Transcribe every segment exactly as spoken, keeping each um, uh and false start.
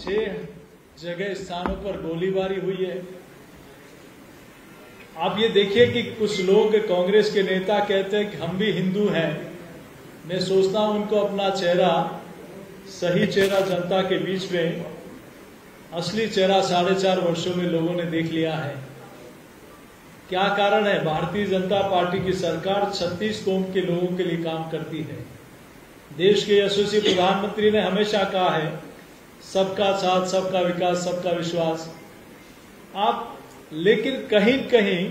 छह जगह स्थानों पर गोलीबारी हुई है। आप ये देखिए कि कुछ लोग कांग्रेस के नेता कहते हैं कि हम भी हिंदू हैं। मैं सोचता हूं उनको अपना चेहरा, सही चेहरा जनता के बीच में, असली चेहरा साढ़े चार वर्षों में लोगों ने देख लिया है। क्या कारण है? भारतीय जनता पार्टी की सरकार छत्तीस कौम के लोगों के लिए काम करती है। देश के यशस्वी प्रधानमंत्री ने हमेशा कहा है सबका साथ, सबका विकास, सबका विश्वास। आप लेकिन कहीं कहीं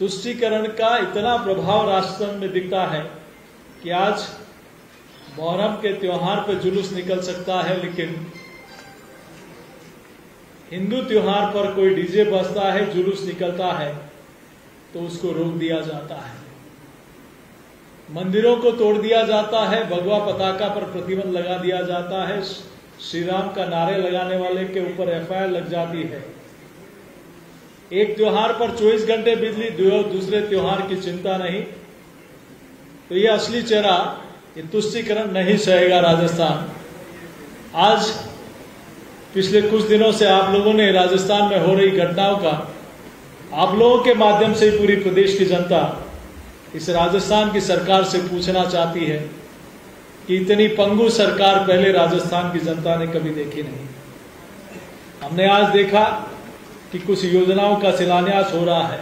तुष्टीकरण का इतना प्रभाव राजस्थान में दिखता है कि आज मोहर्रम के त्योहार पर जुलूस निकल सकता है, लेकिन हिंदू त्योहार पर कोई डीजे बजता है, जुलूस निकलता है तो उसको रोक दिया जाता है। मंदिरों को तोड़ दिया जाता है, भगवा पताका पर प्रतिबंध लगा दिया जाता है, श्री राम का नारे लगाने वाले के ऊपर एफ आई आर लग जाती है। एक त्योहार पर चौबीस घंटे बिजली, दूसरे त्योहार की चिंता नहीं। तो यह असली चेहरा, ये तुष्टीकरण नहीं सहेगा राजस्थान। आज पिछले कुछ दिनों से आप लोगों ने राजस्थान में हो रही घटनाओं का आप लोगों के माध्यम से पूरी प्रदेश की जनता इस राजस्थान की सरकार से पूछना चाहती है कि इतनी पंगु सरकार पहले राजस्थान की जनता ने कभी देखी नहीं। हमने आज देखा कि कुछ योजनाओं का शिलान्यास हो रहा है।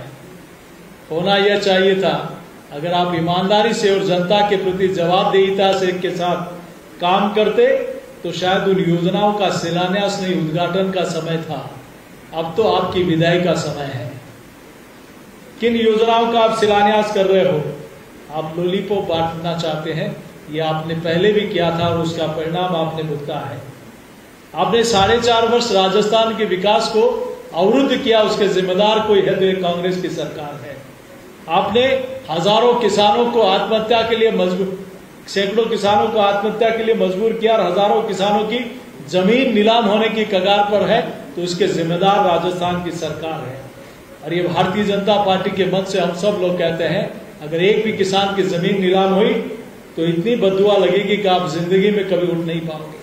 होना यह चाहिए था, अगर आप ईमानदारी से और जनता के प्रति जवाबदेहिता से के साथ काम करते तो शायद उन योजनाओं का शिलान्यास नहीं, उद्घाटन का समय था। अब तो आपकी विदाई का समय है। किन योजनाओं का आप शिलान्यास कर रहे हो? आप लॉलीपॉप बांटना चाहते हैं। ये आपने पहले भी किया था और उसका परिणाम आपने भुगता है। आपने साढ़े चार वर्ष राजस्थान के विकास को अवरुद्ध किया, उसके जिम्मेदार कोई है तो ये कांग्रेस की सरकार है। आपने हजारों किसानों को आत्महत्या के लिए मजबूर सैकड़ों किसानों को आत्महत्या के लिए मजबूर किया और हजारों किसानों की जमीन नीलाम होने की कगार पर है, तो उसके जिम्मेदार राजस्थान की सरकार है। और ये भारतीय जनता पार्टी के मन से हम सब लोग कहते हैं, अगर एक भी किसान की जमीन नीलाम हुई तो इतनी बददुआ लगेगी कि आप जिंदगी में कभी उठ नहीं पाओगे।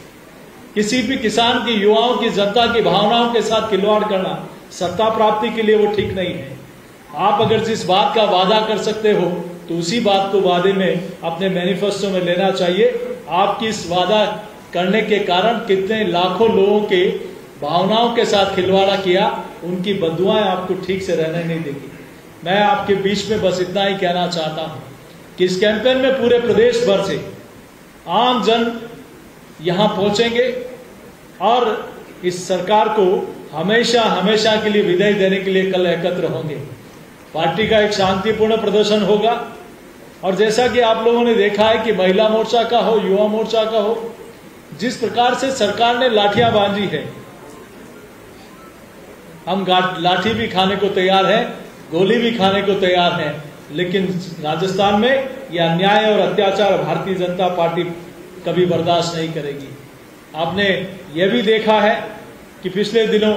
किसी भी किसान की, युवाओं की, जनता की भावनाओं के साथ खिलवाड़ करना सत्ता प्राप्ति के लिए वो ठीक नहीं है। आप अगर जिस बात का वादा कर सकते हो तो उसी बात को वादे में, अपने मैनिफेस्टो में लेना चाहिए। आपकी इस वादा करने के कारण कितने लाखों लोगों के भावनाओं के साथ खिलवाड़ा किया, उनकी बदुआएं आपको ठीक से रहने नहीं देगी। मैं आपके बीच में बस इतना ही कहना चाहता हूँ कि इस कैंपेन में पूरे प्रदेश भर से आम जन यहाँ पहुँचेंगे और इस सरकार को हमेशा हमेशा के लिए विदाई देने के लिए कल एकत्र होंगे। पार्टी का एक शांतिपूर्ण प्रदर्शन होगा और जैसा कि आप लोगों ने देखा है कि महिला मोर्चा का हो, युवा मोर्चा का हो, जिस प्रकार से सरकार ने लाठियां बांधी है, हम लाठी भी खाने को तैयार हैं, गोली भी खाने को तैयार हैं, लेकिन राजस्थान में यह अन्याय और अत्याचार भारतीय जनता पार्टी कभी बर्दाश्त नहीं करेगी। आपने यह भी देखा है कि पिछले दिनों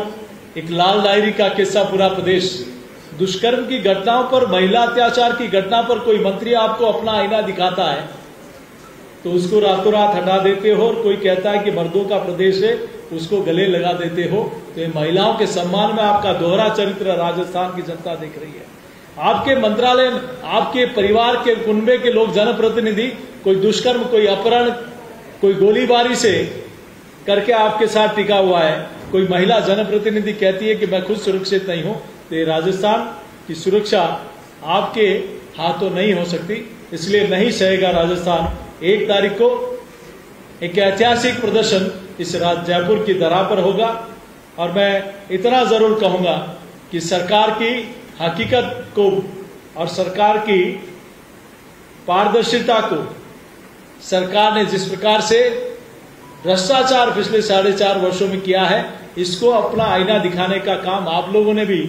एक लाल डायरी का किस्सा, पूरा प्रदेश दुष्कर्म की घटनाओं पर, महिला अत्याचार की घटना पर कोई मंत्री आपको अपना आईना दिखाता है तो उसको रातों रात हटा देते हो और कोई कहता है कि मर्दों का प्रदेश है उसको गले लगा देते हो। तो ये महिलाओं के सम्मान में आपका दोहरा चरित्र राजस्थान की जनता देख रही है। आपके मंत्रालय, आपके परिवार के, कुनबे के लोग, जनप्रतिनिधि कोई दुष्कर्म, कोई अपहरण, कोई गोलीबारी से करके आपके साथ टिका हुआ है। कोई महिला जनप्रतिनिधि कहती है कि मैं खुद सुरक्षित नहीं हूँ, तो राजस्थान की सुरक्षा आपके हाथों नहीं हो सकती, इसलिए नहीं सहेगा राजस्थान। एक तारीख को एक ऐतिहासिक प्रदर्शन इस राज्य जयपुर की दरा पर होगा और मैं इतना जरूर कहूंगा कि सरकार की हकीकत को और सरकार की पारदर्शिता को, सरकार ने जिस प्रकार से भ्रष्टाचार पिछले साढ़े चार वर्षों में किया है, इसको अपना आईना दिखाने का काम आप लोगों ने भी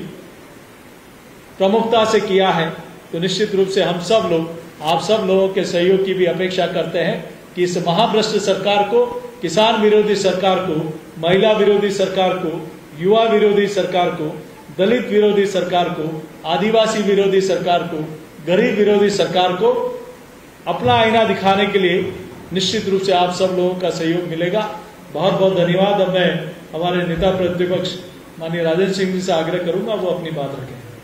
प्रमुखता से किया है। तो निश्चित रूप से हम सब लोग, आप सब लोगों के सहयोग की भी अपेक्षा करते हैं कि इस महाभ्रष्ट सरकार को, किसान विरोधी सरकार को, महिला विरोधी सरकार को, युवा विरोधी सरकार को, दलित विरोधी सरकार को, आदिवासी विरोधी सरकार को, गरीब विरोधी सरकार को अपना आईना दिखाने के लिए निश्चित रूप से आप सब लोगों का सहयोग मिलेगा। बहुत बहुत धन्यवाद। अब मैं हमारे नेता प्रतिपक्ष माननीय राजेंद्र सिंह जी से आग्रह करूंगा वो अपनी बात रखें।